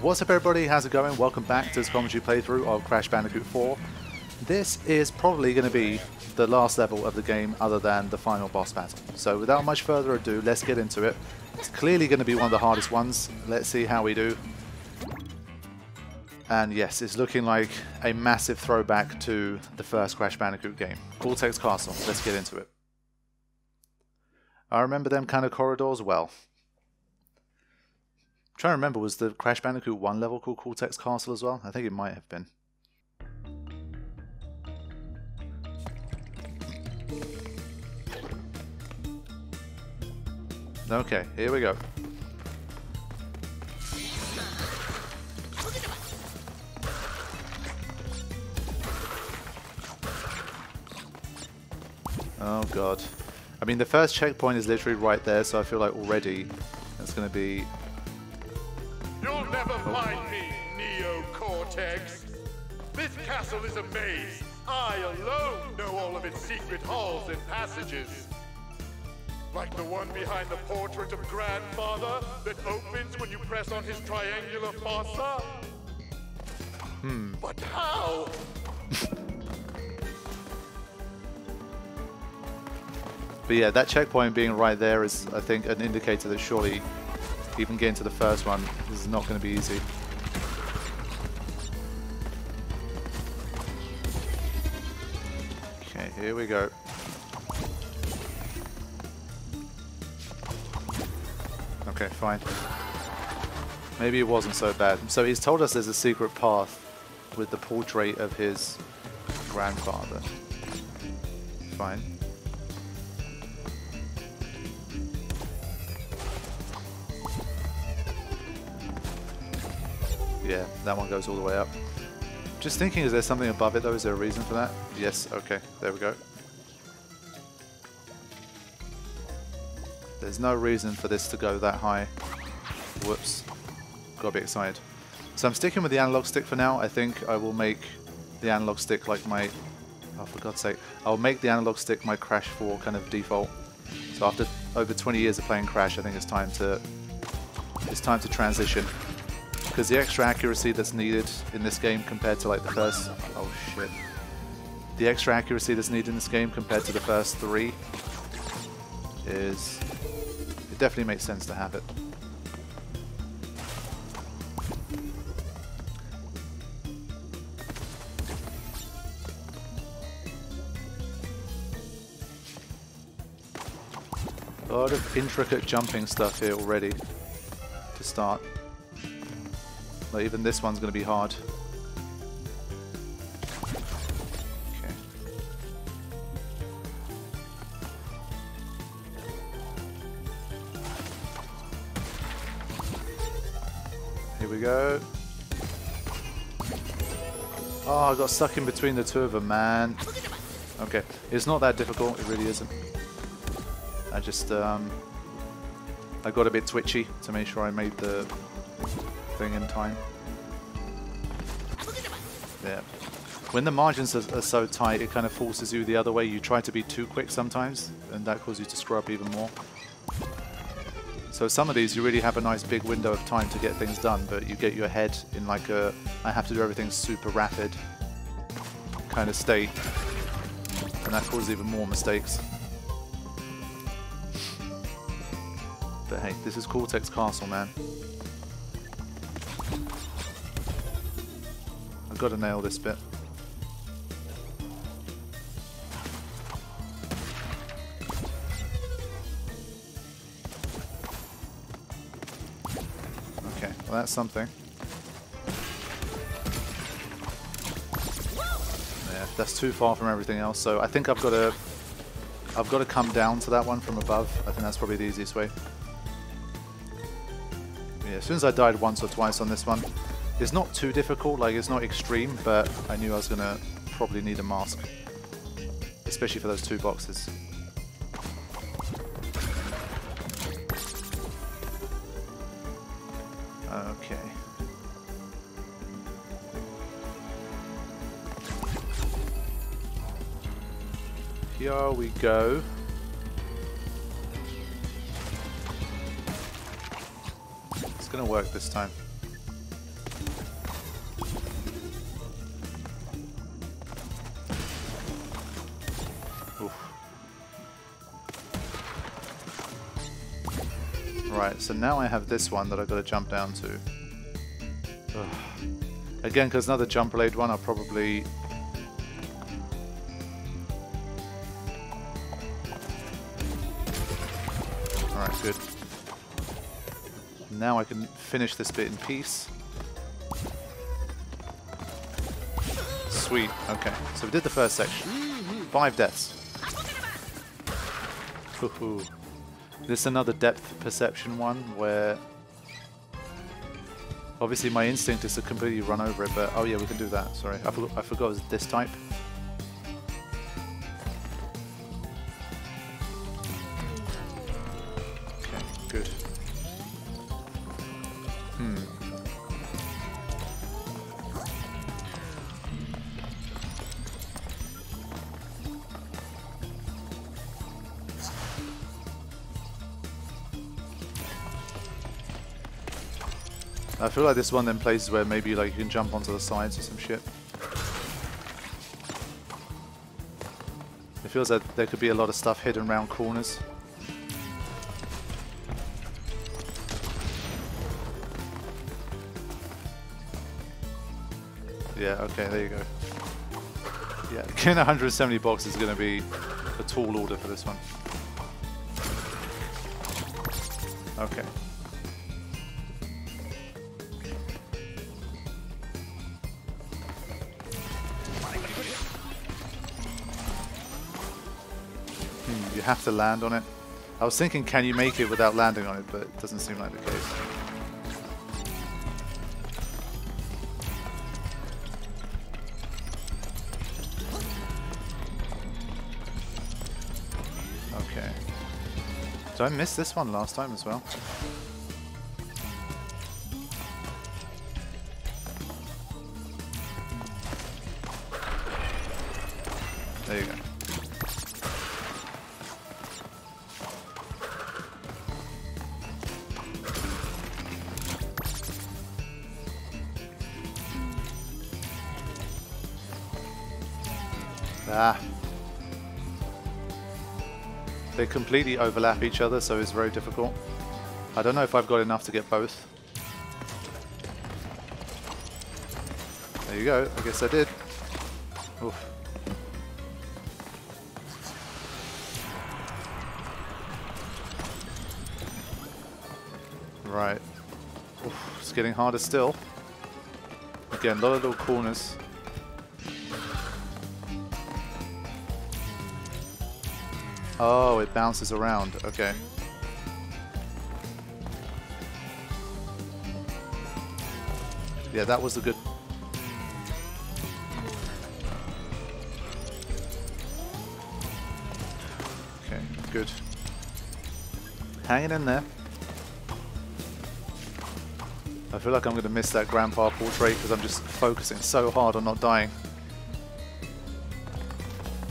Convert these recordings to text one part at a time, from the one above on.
What's up everybody, how's it going? Welcome back to this commentary playthrough of Crash Bandicoot 4. This is probably going to be the last level of the game other than the final boss battle. So without much further ado, let's get into it. It's clearly going to be one of the hardest ones. Let's see how we do. And yes, it's looking like a massive throwback to the first Crash Bandicoot game. Cortex Castle, let's get into it. I remember them kind of corridors well. I'm trying to remember, was the Crash Bandicoot 1 level called Cortex Castle as well? I think it might have been. Okay, here we go. Oh god. I mean, the first checkpoint is literally right there, so I feel like already it's going to be... You'll never find me, Neo-Cortex. This castle is a maze. I alone know all of its secret halls and passages. Like the one behind the portrait of Grandfather that opens when you press on his triangular fossa. But how? But yeah, that checkpoint being right there is, I think, an indicator that surely even getting to the first one is not going to be easy. Okay, here we go. Okay, fine. Maybe it wasn't so bad. So he's told us there's a secret path with the portrait of his grandfather. Fine. Yeah, that one goes all the way up. Just thinking, is there something above it though? Is there a reason for that? Yes, okay, there we go. There's no reason for this to go that high. Whoops. Gotta be excited. So I'm sticking with the analog stick for now. I think I will make the analog stick like my... Oh, for God's sake. I'll make the analog stick my Crash 4 kind of default. So after over 20 years of playing Crash, I think it's time to transition. Because the extra accuracy that's needed in this game compared to like the first... Oh shit. The extra accuracy that's needed in this game compared to the first three is... It definitely makes sense to have it. A lot of intricate jumping stuff here already to start. Like even this one's going to be hard. Okay. Here we go. Oh, I got stuck in between the two of them, man. Okay, it's not that difficult. It really isn't. I just I got a bit twitchy to make sure I made the thing in time. Yeah. When the margins are so tight, it kind of forces you the other way. You try to be too quick sometimes, and that causes you to screw up even more. So some of these, you really have a nice big window of time to get things done, but you get your head in like a, I have to do everything super rapid kind of state, and that causes even more mistakes. But hey, this is Cortex Castle, man. Gotta nail this bit. Okay, well that's something. Yeah, that's too far from everything else, so I think I've gotta come down to that one from above. I think that's probably the easiest way. Yeah, as soon as I died once or twice on this one. It's not too difficult, like it's not extreme, but I knew I was going to probably need a mask. Especially for those two boxes. Okay. Here we go. It's going to work this time. Right, so now I have this one that I've got to jump down to. Ugh. Again, because another jump blade one, I'll probably... Alright, good. Now I can finish this bit in peace. Sweet, okay. So we did the first section. 5 deaths. Woohoo. This is another depth perception one where obviously my instinct is to completely run over it, but oh yeah, we can do that. Sorry, I forgot it was this type. Okay, good. I feel like this one then places where maybe like you can jump onto the sides or some shit. It feels like there could be a lot of stuff hidden around corners. Yeah, okay, there you go. Yeah, getting 170 boxes is going to be a tall order for this one. Okay. Have to land on it. I was thinking, can you make it without landing on it, but it doesn't seem like the case. Okay. Did I miss this one last time as well? There you go. Ah. They completely overlap each other, so it's very difficult. I don't know if I've got enough to get both. There you go. I guess I did. Oof. Right. Oof, it's getting harder still. Again, a lot of little corners. Oh, it bounces around. Okay. Yeah, that was a good... Okay, good. Hanging in there. I feel like I'm going to miss that grandpa portrait because I'm just focusing so hard on not dying.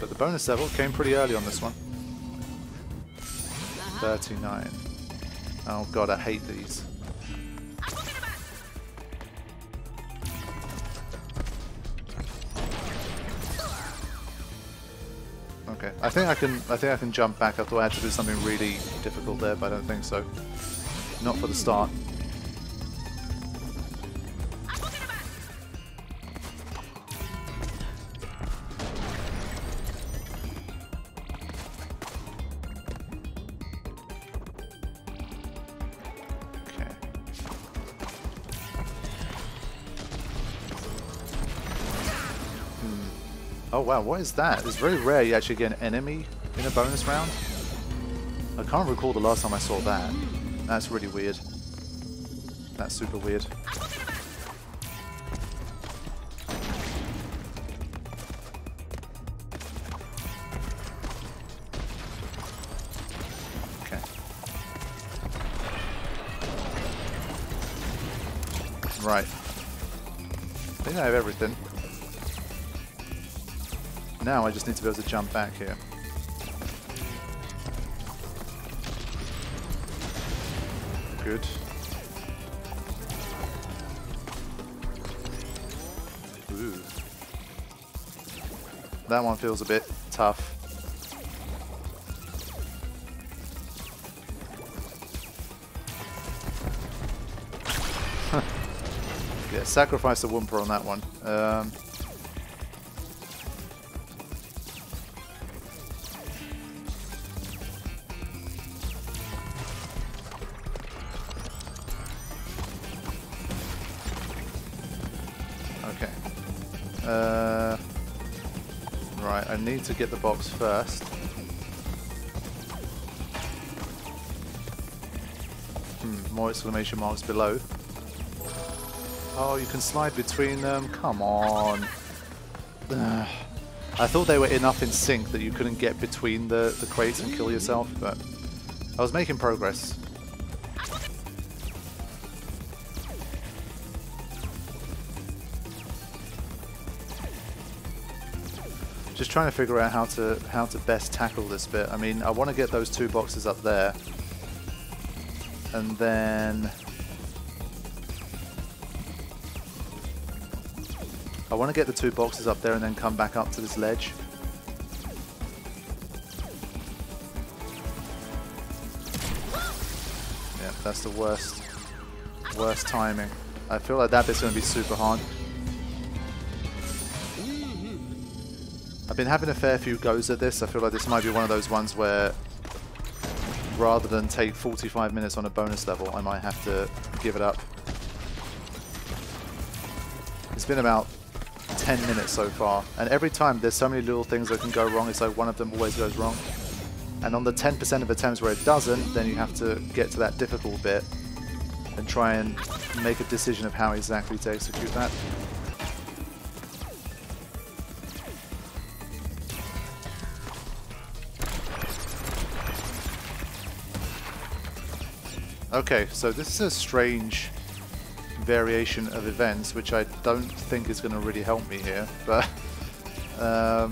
But the bonus level came pretty early on this one. 39. Oh god, I hate these. Okay, I think I can jump back. I thought I had to do something really difficult there, but I don't think so. Not for the start. Oh wow, what is that? It's very rare you actually get an enemy in a bonus round. I can't recall the last time I saw that. That's really weird. That's super weird. Okay. Right. I think I have everything. Now I just need to be able to jump back here. Good. Ooh. That one feels a bit tough. Yeah, sacrifice the Wumper on that one. Okay. Right, I need to get the box first. More exclamation marks below. Oh, you can slide between them. Come on. I thought they were enough in sync that you couldn't get between the crates and kill yourself, but I was making progress. Just trying to figure out how to best tackle this bit. I mean, I want to get those two boxes up there. And then I want to get the two boxes up there and then come back up to this ledge. Yeah, that's the worst timing. I feel like that bit's going to be super hard. I've been having a fair few goes at this. I feel like this might be one of those ones where rather than take 45 minutes on a bonus level, I might have to give it up. It's been about 10 minutes so far, and every time there's so many little things that can go wrong, it's like one of them always goes wrong. And on the 10% of attempts where it doesn't, then you have to get to that difficult bit and try and make a decision of how exactly to execute that. Okay, so this is a strange variation of events, which I don't think is going to really help me here, but I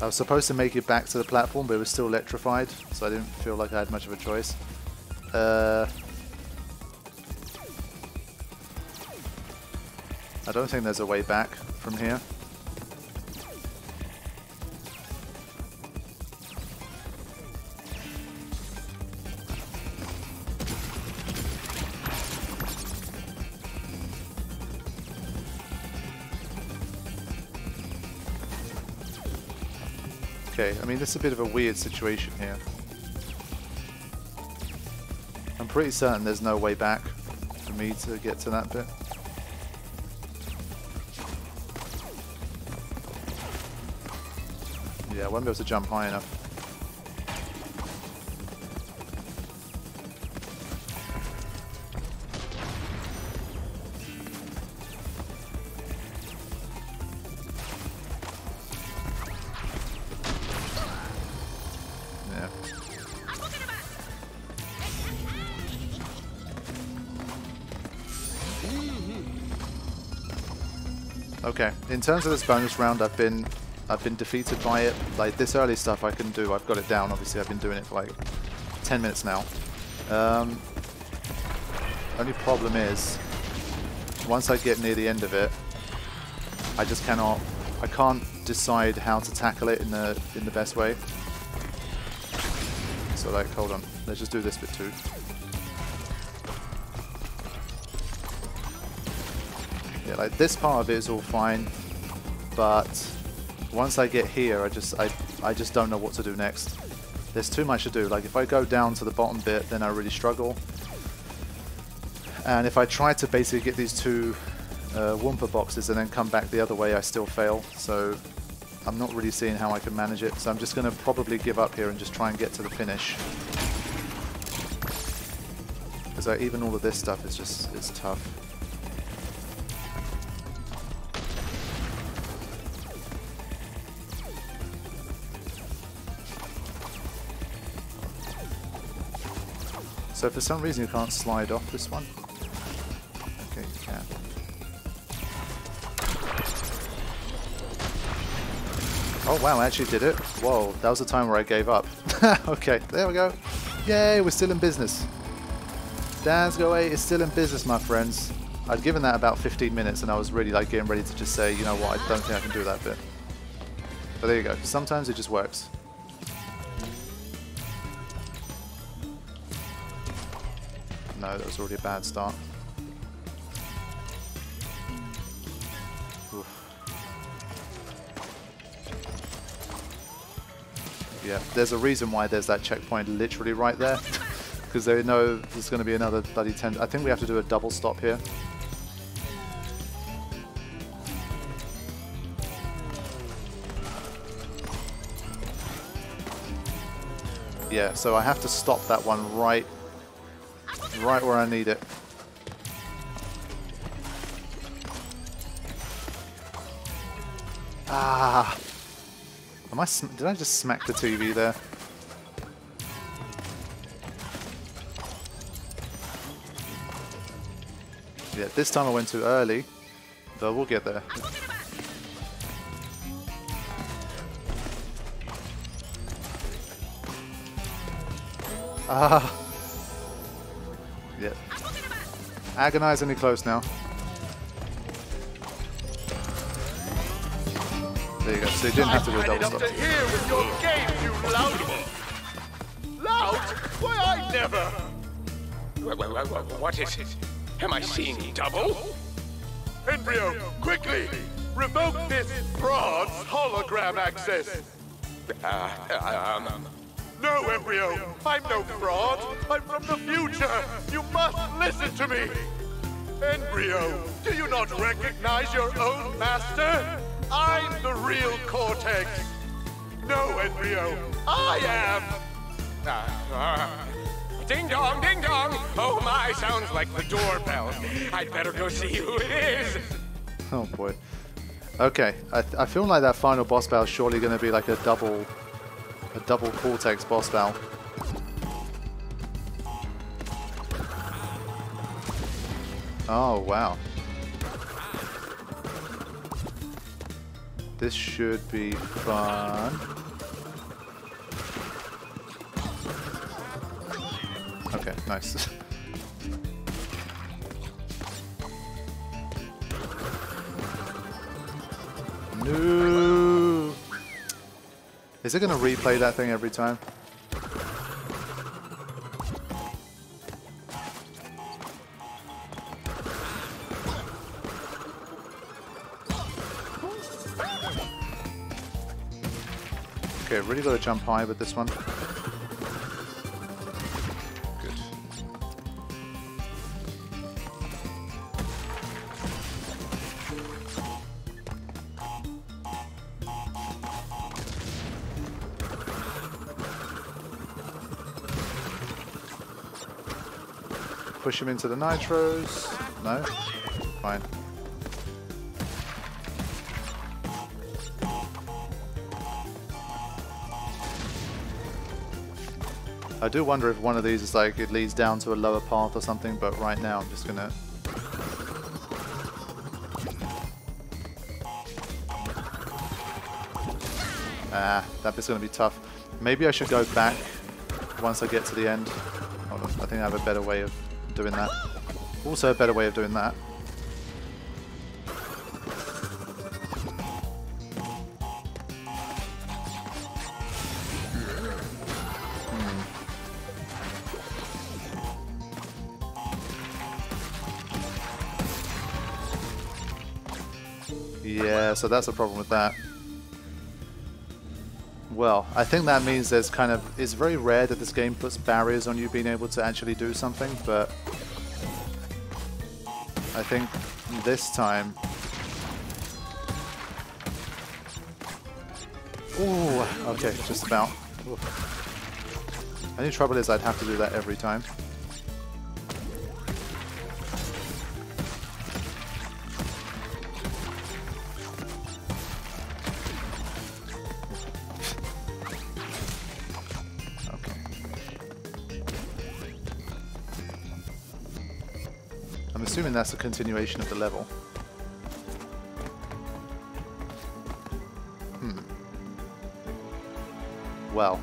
was supposed to make it back to the platform, but it was still electrified, so I didn't feel like I had much of a choice. I don't think there's a way back from here. Okay, I mean, this is a bit of a weird situation here. I'm pretty certain there's no way back for me to get to that bit. Yeah, I won't be able to jump high enough. Okay, in terms of this bonus round, I've been defeated by it. Like, this early stuff I can do, I've got it down, obviously, I've been doing it for like 10 minutes now. Only problem is, once I get near the end of it, I just cannot, I can't decide how to tackle it in the best way. So like, hold on, let's just do this bit too. Yeah, like this part of it is all fine, but once I get here, I just don't know what to do next. There's too much to do. Like, if I go down to the bottom bit, then I really struggle. And if I try to basically get these two Wumpa boxes and then come back the other way, I still fail. So I'm not really seeing how I can manage it. So I'm just going to probably give up here and just try and get to the finish. Because even all of this stuff is just, it's tough. So for some reason you can't slide off this one. Okay, you can. Oh wow, I actually did it. Whoa, that was the time where I gave up. Okay, there we go. Yay, we're still in business. Dansg08 is still in business, my friends. I'd given that about 15 minutes and I was really like getting ready to just say, you know what, I don't think I can do that bit. But there you go, sometimes it just works. No, that was already a bad start. Yeah, there's a reason why there's that checkpoint literally right there. Because they know there's going to be another bloody 10. I think we have to do a double stop here. Yeah, so I have to stop that one right where I need it. Ah! Am I? Did I just smack the TV there? Yeah, this time I went too early, but we'll get there. Ah! Yeah. Agonizingly close now. There you go, so you didn't have to do a double stop. Loud? Why, I never! What is it? Am I seeing double? Embryo, quickly! Revoke this broad's hologram access! No, Embryo! I'm no fraud! I'm from the future! You must listen to me! Embryo, do you not recognize your own master? I'm the real Cortex! No, Embryo, I am! Ding dong, ding dong! Oh my, sounds like the doorbell. I'd better go see who it is! Oh boy. Okay, I feel like that final boss battle is surely going to be like a double Cortex boss battle. Oh wow. This should be fun. Okay, nice. No. Is it going to replay that thing every time? Okay, really got to jump high with this one. Good. Push him into the nitros. No? Fine. I do wonder if one of these is like, it leads down to a lower path or something, but right now I'm just gonna... Ah, that bit's gonna be tough. Maybe I should go back once I get to the end. Hold on, I think I have a better way of doing that. Also a better way of doing that. Yeah, so that's a problem with that. Well, I think that means there's kind of... It's very rare that this game puts barriers on you being able to actually do something, but... I think this time... Ooh, okay, just about. Ooh. Only trouble is I'd have to do that every time. I'm assuming that's a continuation of the level. Well.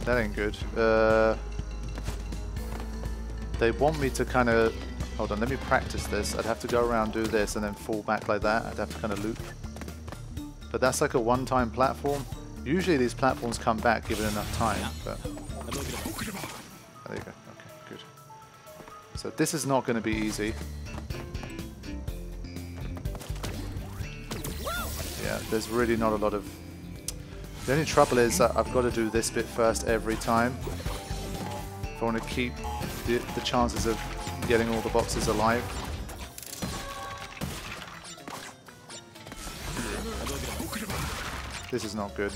That ain't good. They want me to kind of... Hold on, let me practice this. I'd have to go around, do this, and then fall back like that. I'd have to kind of loop. But that's like a one-time platform. Usually these platforms come back given enough time. But... There you go. So this is not going to be easy. Yeah, there's really not a lot of The only trouble is that I've got to do this bit first every time if I want to keep the chances of getting all the boxes alive. This is not good.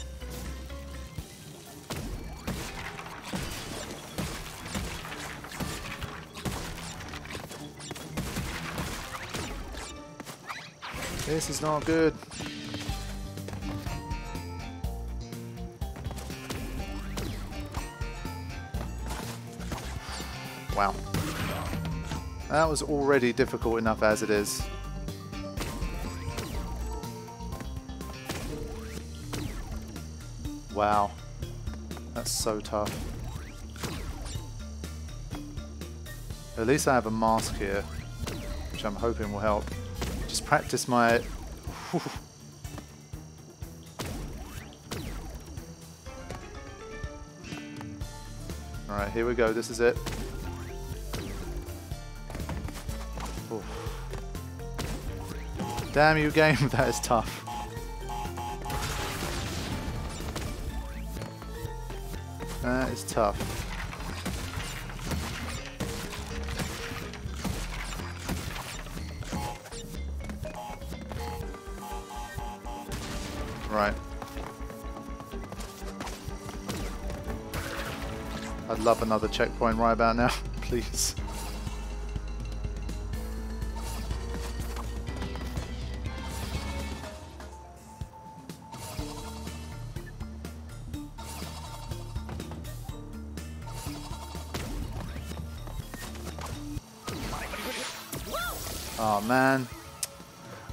This is not good. Wow. That was already difficult enough as it is. Wow. That's so tough. At least I have a mask here, which I'm hoping will help. Just practice my... Alright, here we go. This is it. Ooh. Damn you, game. That is tough. That is tough. Right. I'd love another checkpoint right about now, please. Oh man,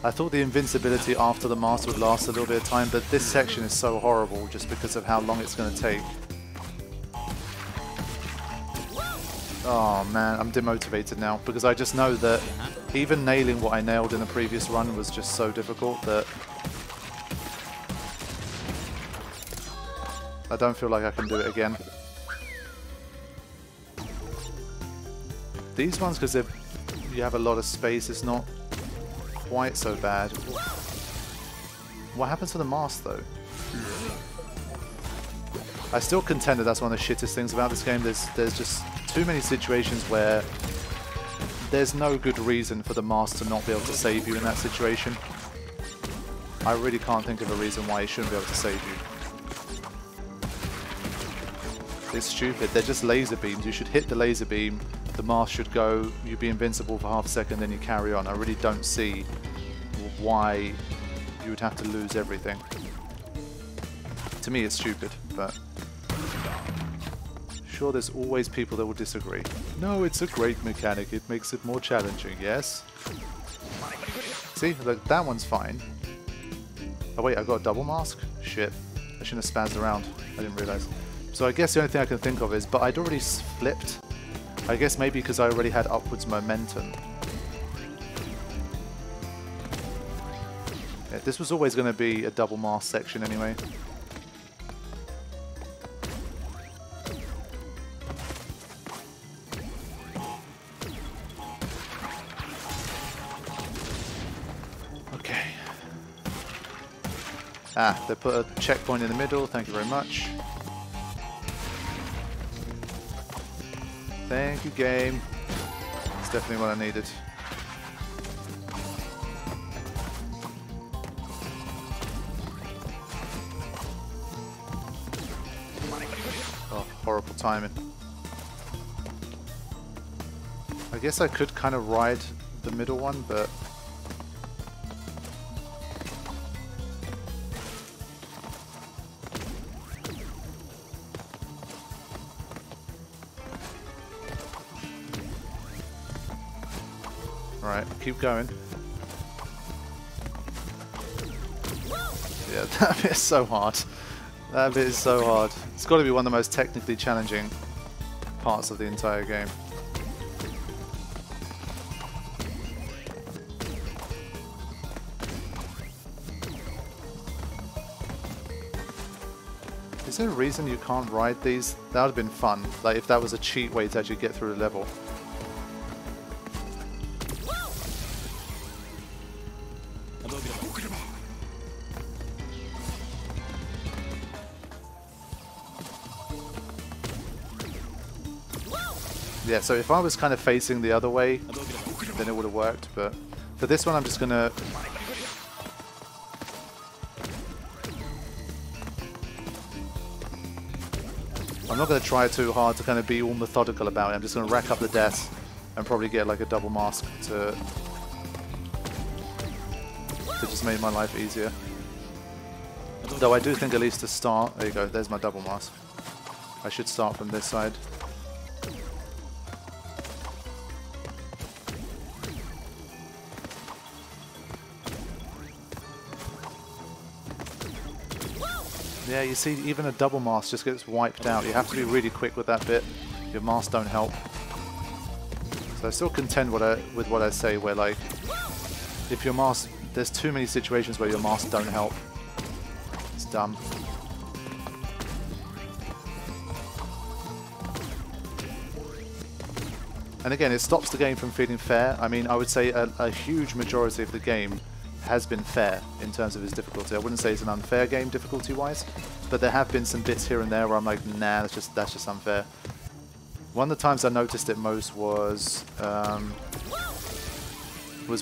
I thought the invincibility after the master would last a little bit of time, but this section is so horrible just because of how long it's going to take. Oh man, I'm demotivated now because I just know that even nailing what I nailed in the previous run was just so difficult that I don't feel like I can do it again. These ones, because they're... you have a lot of space, it's not quite so bad. What happens to the mask though? I still contend that that's one of the shittest things about this game. There's just too many situations where there's no good reason for the mask to not be able to save you in that situation. I really can't think of a reason why it shouldn't be able to save you. It's stupid, they're just laser beams. You should hit the laser beam, the mask should go, you'd be invincible for half a second, then you carry on. I really don't see why you would have to lose everything. To me it's stupid, but... sure, there's always people that will disagree. No, it's a great mechanic, it makes it more challenging, yes? See, look, that one's fine. Oh wait, I got a double mask? Shit, I shouldn't have spazzed around, I didn't realise. So I guess the only thing I can think of is, but I'd already flipped. I guess maybe because I already had upwards momentum. Yeah, this was always going to be a double mask section anyway. Okay. Ah, they put a checkpoint in the middle, thank you very much. Thank you, game. It's definitely what I needed. Oh, horrible timing. I guess I could kind of ride the middle one, but... keep going. Yeah, that bit is so hard. That bit is so hard. It's got to be one of the most technically challenging parts of the entire game. Is there a reason you can't ride these? That would have been fun. Like if that was a cheat way to actually get through the level. Yeah, so if I was kind of facing the other way, then it would have worked, but for this one I'm just going to... I'm not going to try too hard to kind of be all methodical about it. I'm just going to rack up the deaths and probably get like a double mask to just make my life easier. Though I do think at least to start... There you go, there's my double mask. I should start from this side. Yeah, you see, even a double mask just gets wiped out. You have to be really quick with that bit. Your masks don't help. So I still contend with what I say, where like, if your mask, there's too many situations where your masks don't help. It's dumb. And again, it stops the game from feeling fair. I mean, I would say a huge majority of the game has been fair in terms of his difficulty. I wouldn't say it's an unfair game difficulty-wise, but there have been some bits here and there where I'm like, nah, that's just unfair. One of the times I noticed it most was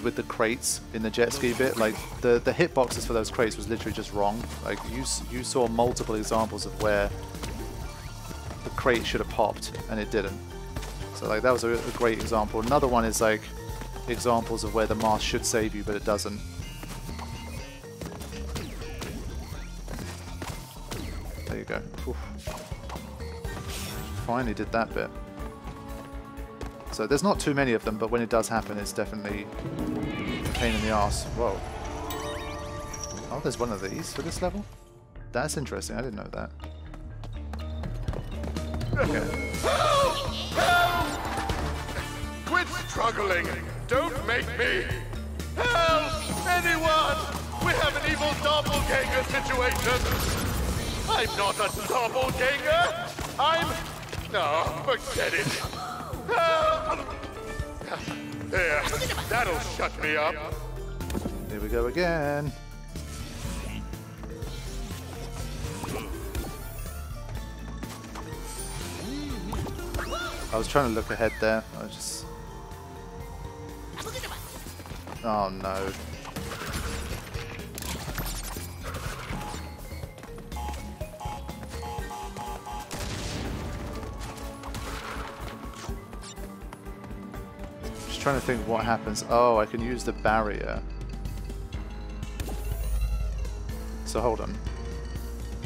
with the crates in the jet ski bit. Like the hitboxes for those crates was literally just wrong. Like you saw multiple examples of where the crate should have popped and it didn't. So like that was a great example. Another one is like examples of where the mask should save you, but it doesn't. There you go. Oof. Finally did that bit. So there's not too many of them, but when it does happen, it's definitely a pain in the arse. Whoa. Oh, there's one of these for this level? That's interesting, I didn't know that. Okay. Help! Help! Quit struggling! Don't make me! Help! Anyone! We have an evil doppelganger situation! I'm not a doppelganger! I'm... No, forget it! There, that'll shut me up! Here we go again! I was trying to look ahead there, I was just... Oh no. Trying to think what happens. Oh, I can use the barrier. So hold on.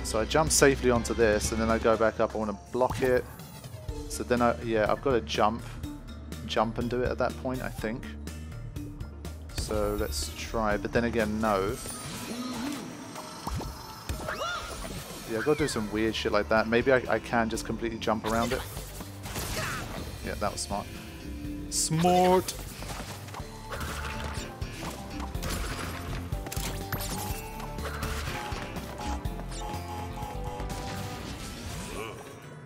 So I jump safely onto this and then I go back up. I want to block it. So then I've got to jump and do it at that point, I think. So let's try, but then again, no. Yeah, I've got to do some weird shit like that. Maybe I can just completely jump around it. Yeah, that was smart. Smart.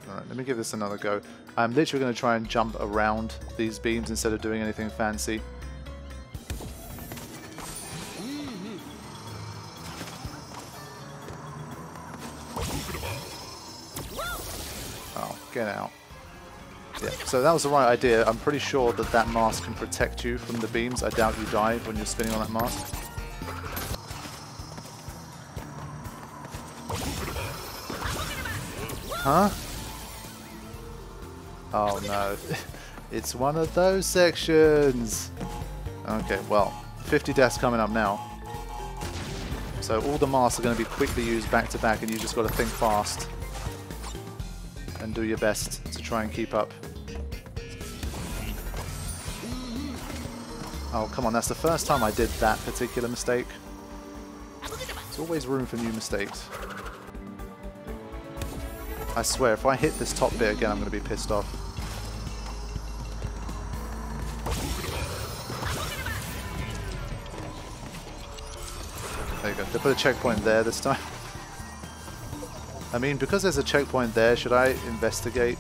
Alright, let me give this another go. I'm literally going to try and jump around these beams instead of doing anything fancy. Oh, get out. Yeah, so that was the right idea. I'm pretty sure that that mask can protect you from the beams. I doubt you die when you're spinning on that mask. Huh? Oh no. It's one of those sections! Okay, well, 50 deaths coming up now. So all the masks are going to be quickly used back to back and you just got to think fast and do your best to try and keep up. Oh, come on, that's the first time I did that particular mistake. There's always room for new mistakes. I swear, if I hit this top bit again, I'm going to be pissed off. There you go. They put a checkpoint there this time. I mean, because there's a checkpoint there, should I investigate?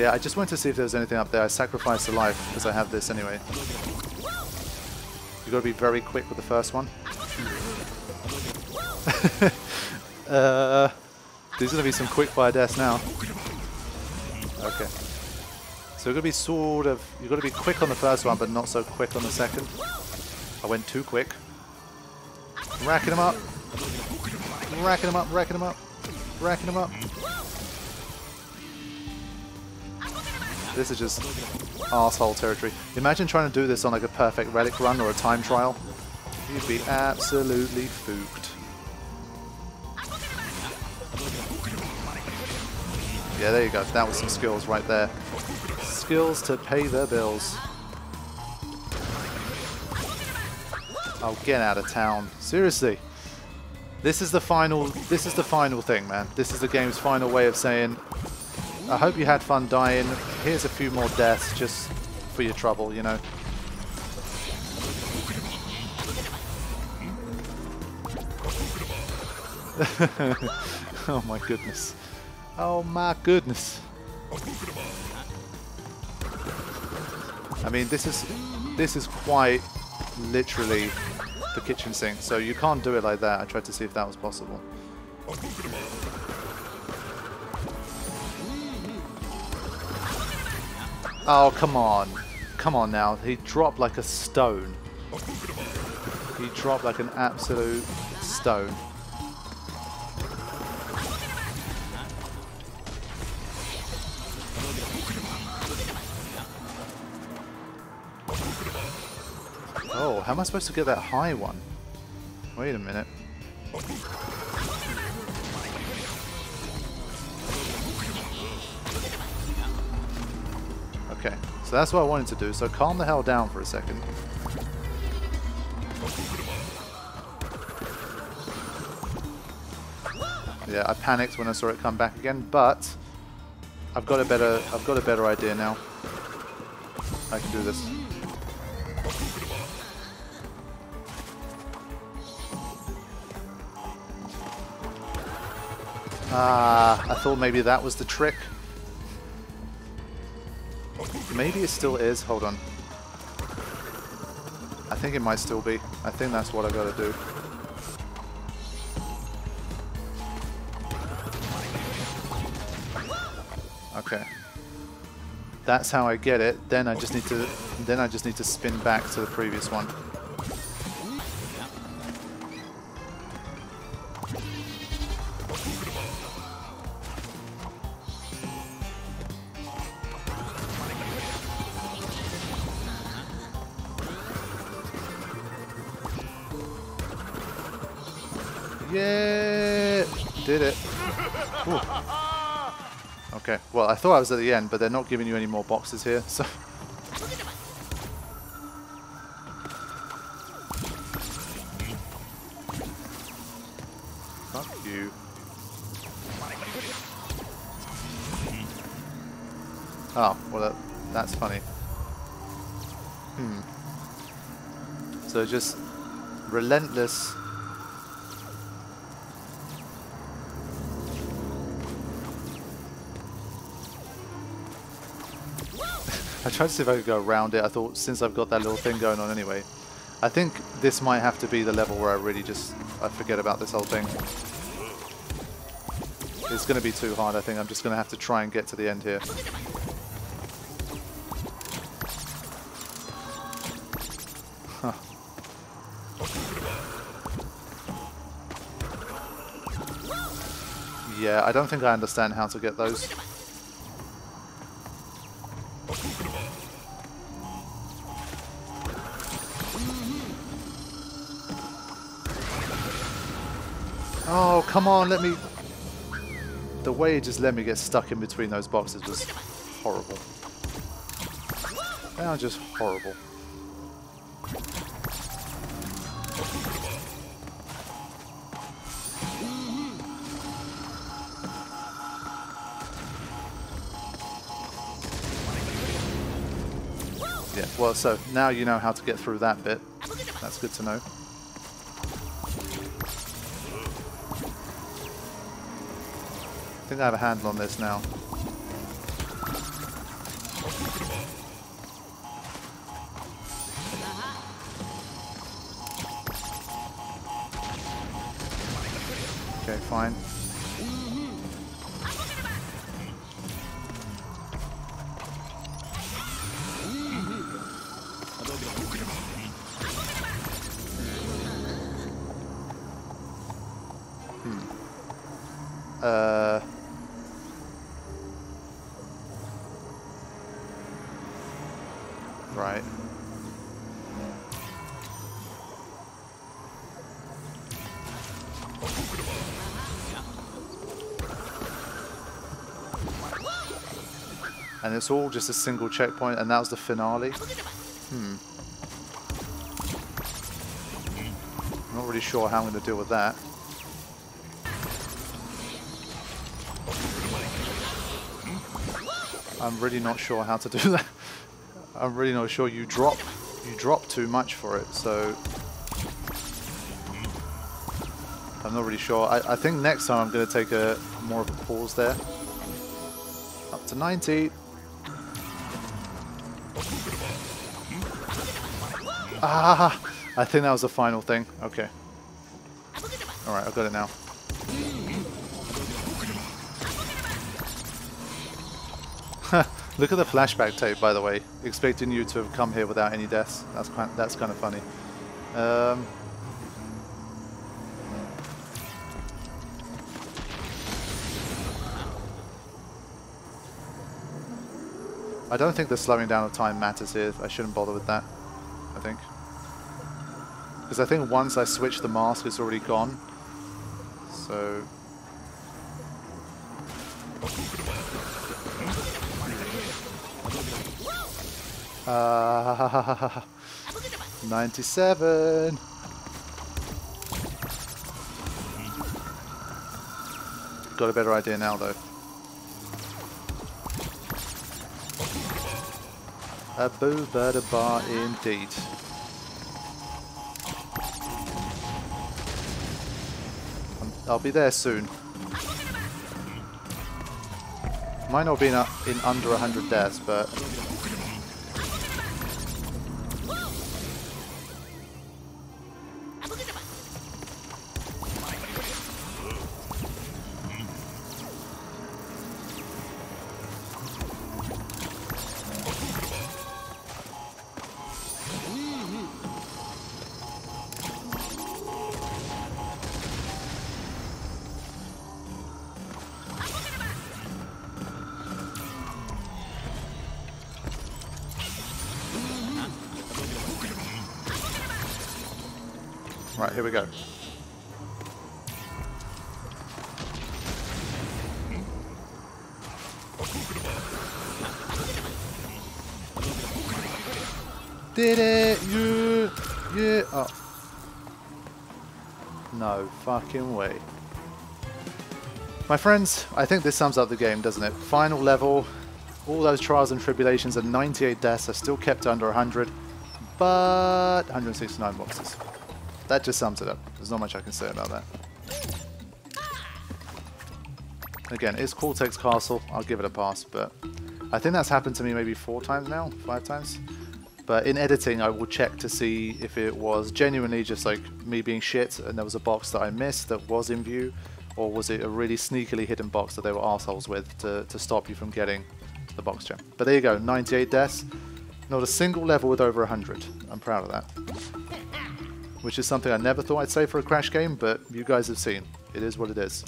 yeah, I just wanted to see if there was anything up there. I sacrificed a life because I have this anyway. You've got to be very quick with the first one. There's going to be some quick-fire deaths now. Okay. So we're going to be sort of... You've got to be quick on the first one, but not so quick on the second. I went too quick. Racking them up. Racking them up, racking them up. Racking them up. This is just asshole territory. Imagine trying to do this on like a perfect relic run or a time trial. You'd be absolutely fooked. Yeah, there you go. That was some skills right there. Skills to pay their bills. Oh, get out of town. Seriously. This is the final thing, man. This is the game's final way of saying, I hope you had fun dying. Here's a few more deaths just for your trouble, you know. Oh my goodness. Oh my goodness. I mean, this is quite literally the kitchen sink, so you can't do it like that. I tried to see if that was possible. Oh, come on. Come on now. He dropped like a stone. He dropped like an absolute stone. Oh, how am I supposed to get that high one? Wait a minute. Okay, so that's what I wanted to do, so calm the hell down for a second. Yeah, I panicked when I saw it come back again, but I've got a better idea now. I can do this. Ah, I thought maybe that was the trick. Maybe it still is. Hold on. I think it might still be. I think that's what I gotta do. Okay. That's how I get it. Then I just need to. Then I just need to spin back to the previous one. Yeah, did it. Ooh. Okay, well, I thought I was at the end, but they're not giving you any more boxes here, so... Fuck you. Oh, well, that's funny. Hmm. So just relentless... I tried to see if I could go around it. I thought, since I've got that little thing going on anyway, I think this might have to be the level where I really just forget about this whole thing. It's going to be too hard, I think. I'm just going to have to try and get to the end here. Huh. Yeah, I don't think I understand how to get those. Oh, come on, let me... The way he just let me get stuck in between those boxes was horrible. They are just horrible. Yeah, well, so now you know how to get through that bit. That's good to know. I think I have a handle on this now. fine. Right. And it's all just a single checkpoint, and that was the finale. I'm not really sure how I'm going to deal with that. I'm really not sure how to do that. I'm really not sure. You drop too much for it, so I'm not really sure. I think next time I'm going to take a more of a pause there. Up to 90. Ah, I think that was the final thing. Okay. All right, I've got it now. Look at the flashback tape, by the way, expecting you to have come here without any deaths. That's kind of funny. I don't think the slowing down of time matters here. I shouldn't bother with that, I think. Because I think once I switch the mask, it's already gone. So... Ah, 97. Got a better idea now, though. A boo birda bar indeed. I'll be there soon. Might not be in under 100 deaths, but. Right, here we go. Did it! Yeah! Oh. No fucking way. My friends, I think this sums up the game, doesn't it? Final level, all those trials and tribulations and 98 deaths are still kept under 100, but 169 boxes. That just sums it up. There's not much I can say about that. Again, it's Cortex Castle. I'll give it a pass, but I think that's happened to me maybe 4 times now, 5 times. But in editing, I will check to see if it was genuinely just like me being shit and there was a box that I missed that was in view, or was it a really sneakily hidden box that they were assholes with to stop you from getting the box gem. But there you go, 98 deaths. Not a single level with over 100. I'm proud of that. Which is something I never thought I'd say for a Crash game, but you guys have seen. It is what it is.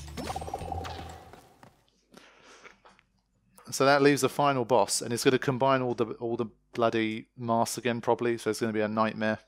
So that leaves the final boss, and it's going to combine all the bloody masks again, probably, so it's going to be a nightmare.